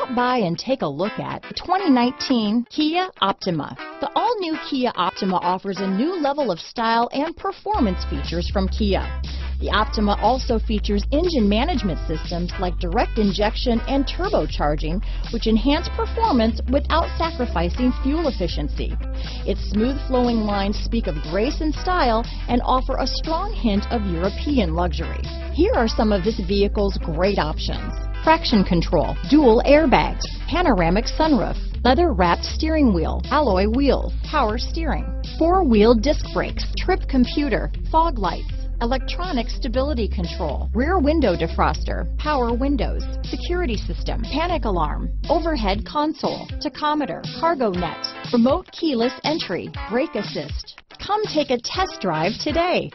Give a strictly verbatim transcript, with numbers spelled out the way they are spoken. Stop by and take a look at the twenty nineteen Kia Optima. The all-new Kia Optima offers a new level of style and performance features from Kia. The Optima also features engine management systems like direct injection and turbocharging, which enhance performance without sacrificing fuel efficiency. Its smooth-flowing lines speak of grace and style and offer a strong hint of European luxury. Here are some of this vehicle's great options: traction control, dual airbags, panoramic sunroof, leather-wrapped steering wheel, alloy wheels, power steering, four-wheel disc brakes, trip computer, fog lights, electronic stability control, rear window defroster, power windows, security system, panic alarm, overhead console, tachometer, cargo net, remote keyless entry, brake assist. Come take a test drive today.